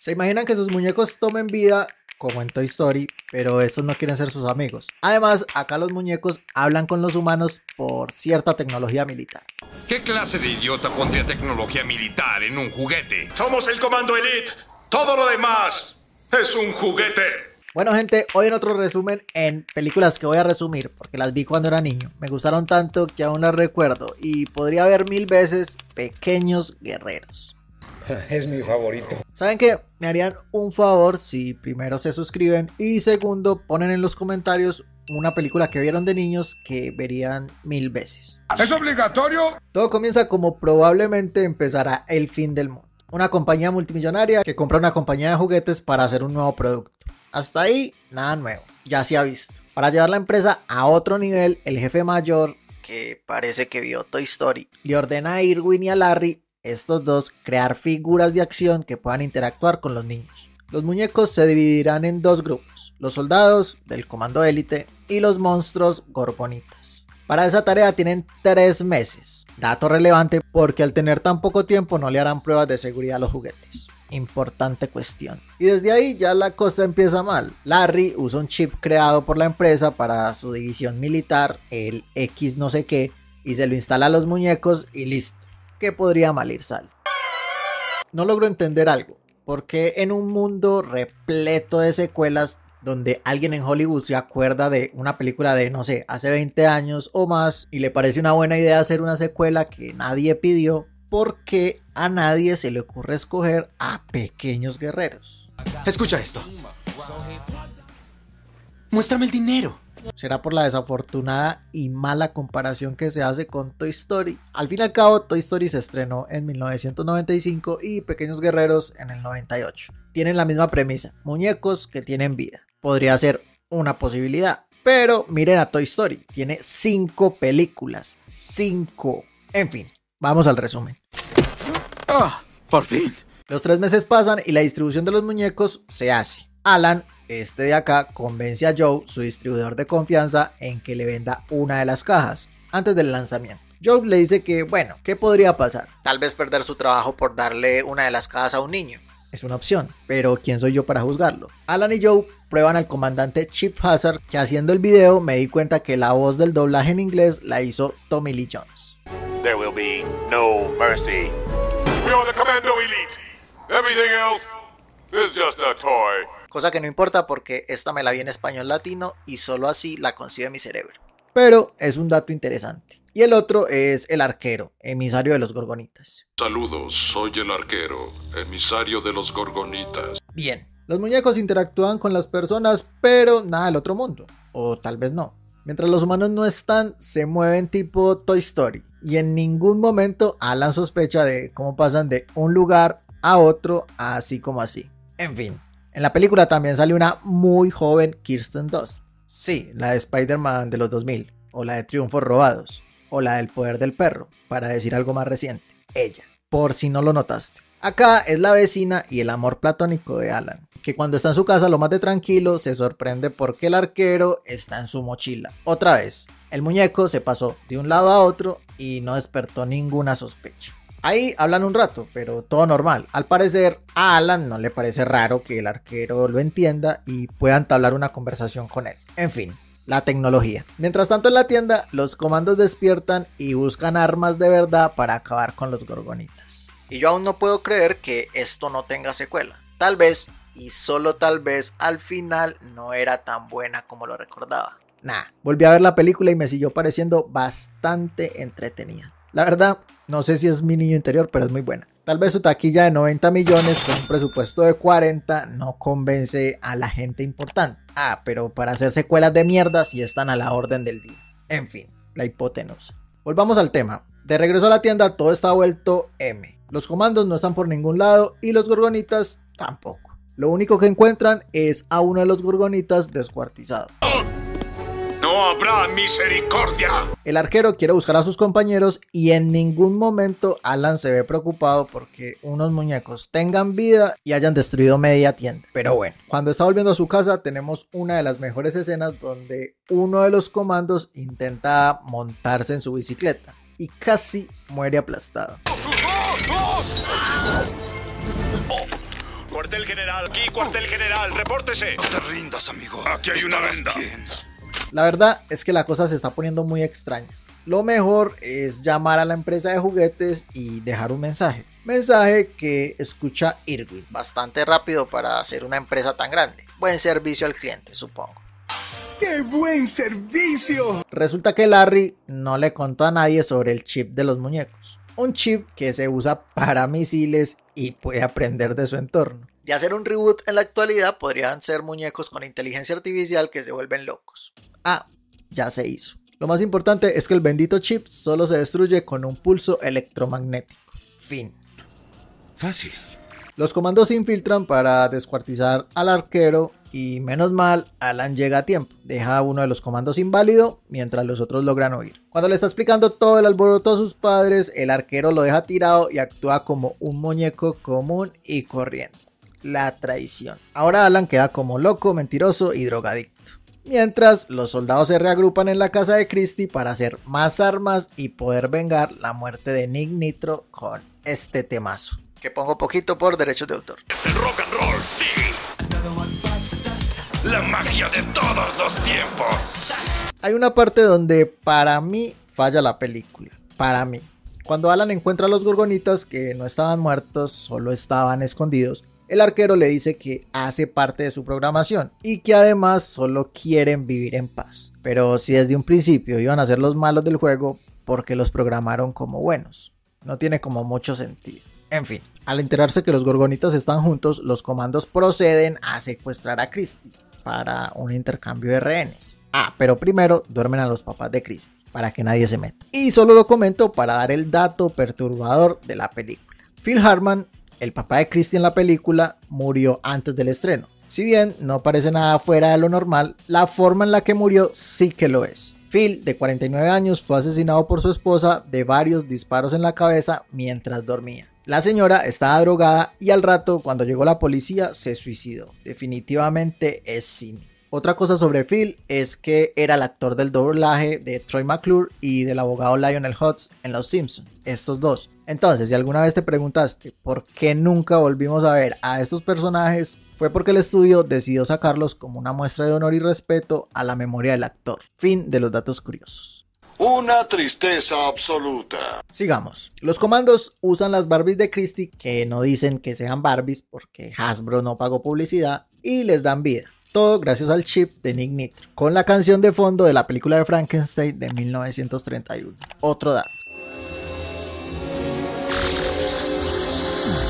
Se imaginan que sus muñecos tomen vida como en Toy Story, pero estos no quieren ser sus amigos. Además, acá los muñecos hablan con los humanos por cierta tecnología militar. ¿Qué clase de idiota pondría tecnología militar en un juguete? Somos el Comando Elite. Todo lo demás es un juguete. Bueno, gente, hoy en otro resumen en películas que voy a resumir porque las vi cuando era niño. Me gustaron tanto que aún las recuerdo y podría ver mil veces Pequeños Guerreros. Es mi favorito. ¿Saben qué? Me harían un favor si primero se suscriben y segundo ponen en los comentarios una película que vieron de niños que verían mil veces. ¡Es obligatorio! Todo comienza como probablemente empezará el fin del mundo. Una compañía multimillonaria que compra una compañía de juguetes para hacer un nuevo producto. Hasta ahí, nada nuevo. Ya se ha visto. Para llevar la empresa a otro nivel, el jefe mayor, que parece que vio Toy Story, le ordena a Irwin y a Larry, estos dos, crear figuras de acción que puedan interactuar con los niños. Los muñecos se dividirán en dos grupos, los soldados del Comando Élite y los monstruos gorgonitas. Para esa tarea tienen 3 meses, dato relevante porque al tener tan poco tiempo no le harán pruebas de seguridad a los juguetes. Importante cuestión. Y desde ahí ya la cosa empieza mal. Larry usa un chip creado por la empresa para su división militar, el X no sé qué, y se lo instala a los muñecos y listo. Que podría mal ir sal. No logro entender algo, porque en un mundo repleto de secuelas donde alguien en Hollywood se acuerda de una película de, no sé, hace 20 años o más y le parece una buena idea hacer una secuela que nadie pidió, ¿por qué a nadie se le ocurre escoger a Pequeños Guerreros? Escucha esto. Muéstrame el dinero. Será por la desafortunada y mala comparación que se hace con Toy Story. Al fin y al cabo, Toy Story se estrenó en 1995 y Pequeños Guerreros en el 98. Tienen la misma premisa, muñecos que tienen vida. Podría ser una posibilidad, pero miren a Toy Story. Tiene 5 películas, 5. En fin, vamos al resumen. ¡Ah! ¡Por fin! Los 3 meses pasan y la distribución de los muñecos se hace. Alan, este de acá, convence a Joe, su distribuidor de confianza, en que le venda una de las cajas antes del lanzamiento. Joe le dice que, bueno, ¿qué podría pasar? Tal vez perder su trabajo por darle una de las cajas a un niño. Es una opción, pero ¿quién soy yo para juzgarlo? Alan y Joe prueban al comandante Chip Hazard, que haciendo el video me di cuenta que la voz del doblaje en inglés la hizo Tommy Lee Jones. There will be no mercy. We are the Commando Elite. Everything else is just a toy. Cosa que no importa porque esta me la vi en español latino y solo así la concibe mi cerebro. Pero es un dato interesante. Y el otro es el arquero, emisario de los gorgonitas. Saludos, soy el arquero, emisario de los gorgonitas. Bien, los muñecos interactúan con las personas, pero nada del otro mundo. O tal vez no. Mientras los humanos no están, se mueven tipo Toy Story. Y en ningún momento Alan sospecha de cómo pasan de un lugar a otro, así como así. En fin. En la película también sale una muy joven Kirsten Dunst. Sí, la de Spider-Man de los 2000, o la de Triunfos Robados, o la del Poder del Perro, para decir algo más reciente. Ella, por si no lo notaste. Acá es la vecina y el amor platónico de Alan, que cuando está en su casa lo más de tranquilo se sorprende porque el arquero está en su mochila. Otra vez, el muñeco se pasó de un lado a otro y no despertó ninguna sospecha. Ahí hablan un rato, pero todo normal. Al parecer, a Alan no le parece raro que el arquero lo entienda y pueda entablar una conversación con él. En fin, la tecnología. Mientras tanto en la tienda, los comandos despiertan y buscan armas de verdad para acabar con los gorgonitas. Y yo aún no puedo creer que esto no tenga secuela. Tal vez, y solo tal vez, al final no era tan buena como lo recordaba. Nah, volví a ver la película y me siguió pareciendo bastante entretenida. La verdad, no sé si es mi niño interior, pero es muy buena. Tal vez su taquilla de 90 millones con un presupuesto de 40 no convence a la gente importante. Ah, pero para hacer secuelas de mierda sí están a la orden del día. En fin, la hipotenusa. Volvamos al tema. De regreso a la tienda todo está vuelto M. Los comandos no están por ningún lado y los gorgonitas tampoco. Lo único que encuentran es a uno de los gorgonitas descuartizado. ¡No habrá misericordia! El arquero quiere buscar a sus compañeros y en ningún momento Alan se ve preocupado porque unos muñecos tengan vida y hayan destruido media tienda. Pero bueno, cuando está volviendo a su casa tenemos una de las mejores escenas donde uno de los comandos intenta montarse en su bicicleta y casi muere aplastado. Cuartel general, aquí, cuartel general, repórtese. No te rindas, amigo. Aquí hay una venda. La verdad es que la cosa se está poniendo muy extraña. Lo mejor es llamar a la empresa de juguetes y dejar un mensaje. Mensaje que escucha Irwin bastante rápido para hacer una empresa tan grande. Buen servicio al cliente, supongo. ¡Qué buen servicio! Resulta que Larry no le contó a nadie sobre el chip de los muñecos. Un chip que se usa para misiles y puede aprender de su entorno. De hacer un reboot en la actualidad podrían ser muñecos con inteligencia artificial que se vuelven locos. Ah, ya se hizo. Lo más importante es que el bendito chip solo se destruye con un pulso electromagnético. Fin. Fácil. Los comandos se infiltran para descuartizar al arquero y menos mal Alan llega a tiempo. Deja uno de los comandos inválido mientras los otros logran huir. Cuando le está explicando todo el alboroto a sus padres, el arquero lo deja tirado y actúa como un muñeco común y corriente. La traición. Ahora Alan queda como loco, mentiroso y drogadicto. Mientras, los soldados se reagrupan en la casa de Christie para hacer más armas y poder vengar la muerte de Nick Nitro con este temazo, que pongo poquito por derechos de autor. Es el rock and roll, sí. La magia de todos los tiempos. Hay una parte donde para mí falla la película. Para mí. Cuando Alan encuentra a los gorgonitas que no estaban muertos, solo estaban escondidos, el arquero le dice que hace parte de su programación y que además solo quieren vivir en paz. Pero si desde un principio iban a ser los malos del juego, porque los programaron como buenos. No tiene como mucho sentido. En fin, al enterarse que los gorgonitas están juntos, los comandos proceden a secuestrar a Christie para un intercambio de rehenes. Ah, pero primero duermen a los papás de Christie para que nadie se meta. Y solo lo comento para dar el dato perturbador de la película. Phil Hartman, el papá de Christie en la película, murió antes del estreno. Si bien no parece nada fuera de lo normal, la forma en la que murió sí que lo es. Phil, de 49 años, fue asesinado por su esposa de varios disparos en la cabeza mientras dormía. La señora estaba drogada y al rato, cuando llegó la policía, se suicidó. Definitivamente es cine. Otra cosa sobre Phil es que era el actor del doblaje de Troy McClure y del abogado Lionel Hutz en Los Simpsons, estos dos. Entonces, si alguna vez te preguntaste por qué nunca volvimos a ver a estos personajes, fue porque el estudio decidió sacarlos como una muestra de honor y respeto a la memoria del actor. Fin de los datos curiosos. Una tristeza absoluta. Sigamos. Los comandos usan las Barbies de Christie, que no dicen que sean Barbies porque Hasbro no pagó publicidad, y les dan vida. Todo gracias al chip de Nick Nitro, con la canción de fondo de la película de Frankenstein de 1931. Otro dato.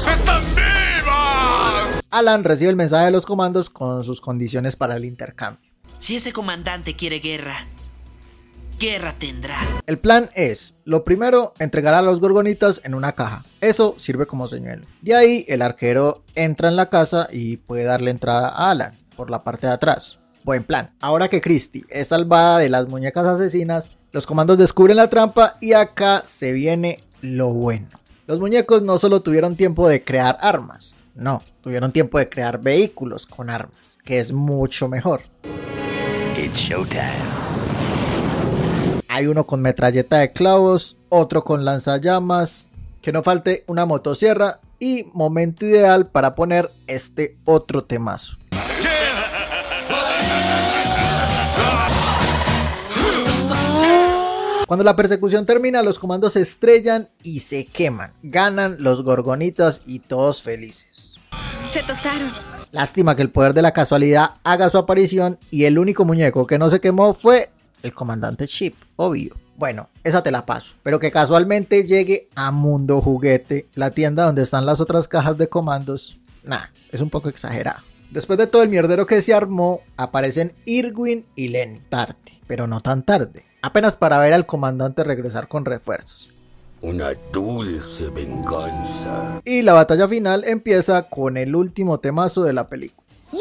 ¡Están vivas! Alan recibe el mensaje de los comandos con sus condiciones para el intercambio. Si ese comandante quiere guerra, guerra tendrá. El plan es, lo primero, entregar a los gorgonitas en una caja. Eso sirve como señuelo. De ahí, el arquero entra en la casa y puede darle entrada a Alan por la parte de atrás. Buen plan. Ahora que Christie es salvada de las muñecas asesinas, los comandos descubren la trampa y acá se viene lo bueno. Los muñecos no solo tuvieron tiempo de crear armas, no, tuvieron tiempo de crear vehículos con armas, que es mucho mejor. It's showtime. Hay uno con metralleta de clavos, otro con lanzallamas, que no falte una motosierra y momento ideal para poner este otro temazo. Cuando la persecución termina, los comandos se estrellan y se queman. Ganan los gorgonitas y todos felices. Se tostaron. Lástima que el poder de la casualidad haga su aparición y el único muñeco que no se quemó fue el comandante Chip, obvio. Bueno, esa te la paso. Pero que casualmente llegue a Mundo Juguete, la tienda donde están las otras cajas de comandos, nah, es un poco exagerado. Después de todo el mierdero que se armó, aparecen Irwin y Lenny. Tarde, pero no tan tarde. Apenas para ver al comandante regresar con refuerzos. Una dulce venganza. Y la batalla final empieza con el último temazo de la película. ¡Yo!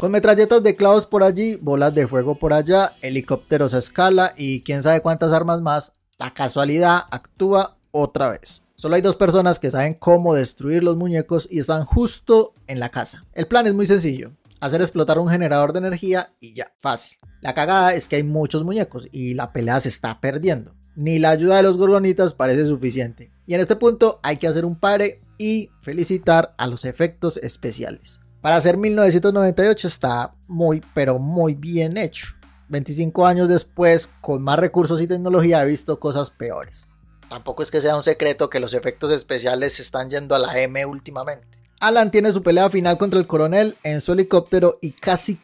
Con metralletas de clavos por allí, bolas de fuego por allá, helicópteros a escala y quién sabe cuántas armas más, la casualidad actúa otra vez. Solo hay dos personas que saben cómo destruir los muñecos y están justo en la casa. El plan es muy sencillo, hacer explotar un generador de energía y ya, fácil. La cagada es que hay muchos muñecos y la pelea se está perdiendo. ni la ayuda de los gorgonitas parece suficiente. Y en este punto hay que hacer un pare y felicitar a los efectos especiales. Para hacer 1998 está muy, pero muy bien hecho. 25 años después, con más recursos y tecnología, he visto cosas peores. Tampoco es que sea un secreto que los efectos especiales se están yendo a la M últimamente. Alan tiene su pelea final contra el coronel en su helicóptero y casi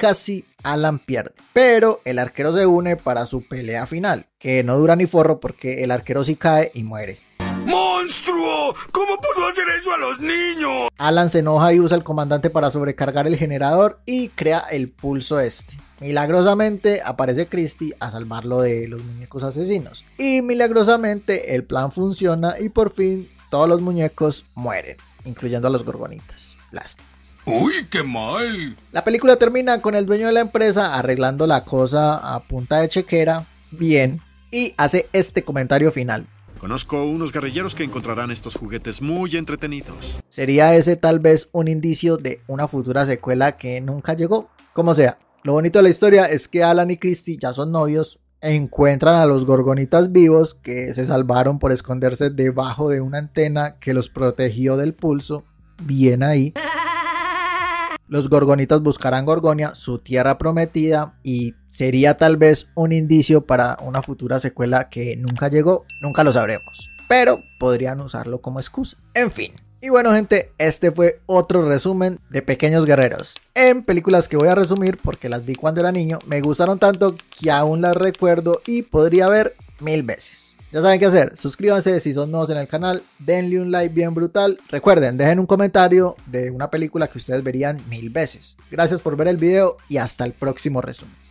Alan pierde. Pero el arquero se une para su pelea final, que no dura ni forro porque el arquero sí cae y muere. ¡Monstruo! ¿Cómo pudo hacer eso a los niños? Alan se enoja y usa al comandante para sobrecargar el generador y crea el pulso este. Milagrosamente aparece Christy a salvarlo de los muñecos asesinos. Y milagrosamente el plan funciona y por fin todos los muñecos mueren, incluyendo a los gorgonitas. Lástima. ¡Uy, qué mal! La película termina con el dueño de la empresa arreglando la cosa a punta de chequera, bien, y hace este comentario final. Conozco unos guerrilleros que encontrarán estos juguetes muy entretenidos. Sería ese tal vez un indicio de una futura secuela que nunca llegó. Como sea, lo bonito de la historia es que Alan y Christy ya son novios, encuentran a los gorgonitas vivos que se salvaron por esconderse debajo de una antena que los protegió del pulso. Bien ahí. Los gorgonitas buscarán Gorgonia, su tierra prometida, y sería tal vez un indicio para una futura secuela que nunca llegó. Nunca lo sabremos, pero podrían usarlo como excusa. En fin. Y bueno, gente, este fue otro resumen de Pequeños Guerreros. En películas que voy a resumir porque las vi cuando era niño, me gustaron tanto que aún las recuerdo y podría ver 1000 veces. Ya saben qué hacer, suscríbanse si son nuevos en el canal, denle un like bien brutal. Recuerden, dejen un comentario de una película que ustedes verían 1000 veces. Gracias por ver el video y hasta el próximo resumen.